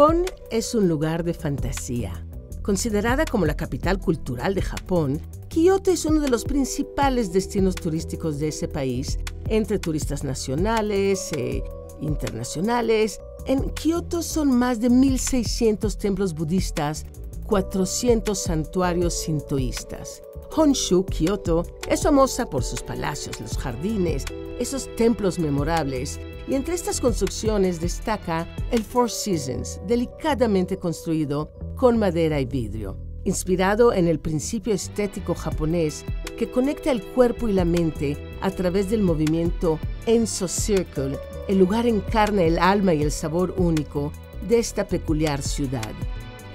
Japón es un lugar de fantasía. Considerada como la capital cultural de Japón, Kyoto es uno de los principales destinos turísticos de ese país, entre turistas nacionales e internacionales. En Kyoto son más de 1.600 templos budistas, 400 santuarios sintoístas. Honshu, Kyoto, es famosa por sus palacios, los jardines, esos templos memorables. Y entre estas construcciones destaca el Four Seasons, delicadamente construido con madera y vidrio, inspirado en el principio estético japonés que conecta el cuerpo y la mente a través del movimiento Enso Circle. El lugar encarna el alma y el sabor único de esta peculiar ciudad.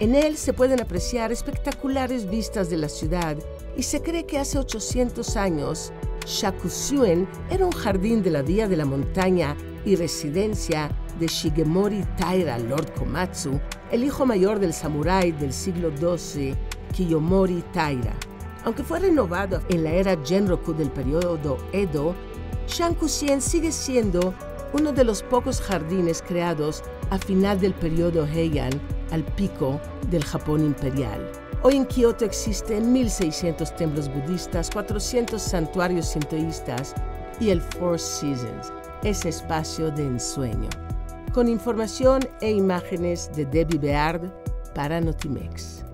En él se pueden apreciar espectaculares vistas de la ciudad y se cree que hace 800 años Shakusuien era un jardín de la vía de la montaña y residencia de Shigemori Taira, Lord Komatsu, el hijo mayor del samurái del siglo XII, Kiyomori Taira. Aunque fue renovado en la era Genroku del periodo Edo, Shakusuien sigue siendo uno de los pocos jardines creados a final del periodo Heian, al pico del Japón imperial. Hoy en Kioto existen 1.600 templos budistas, 400 santuarios sintoístas y el Four Seasons, ese espacio de ensueño. Con información e imágenes de Debbie Beard para Notimex.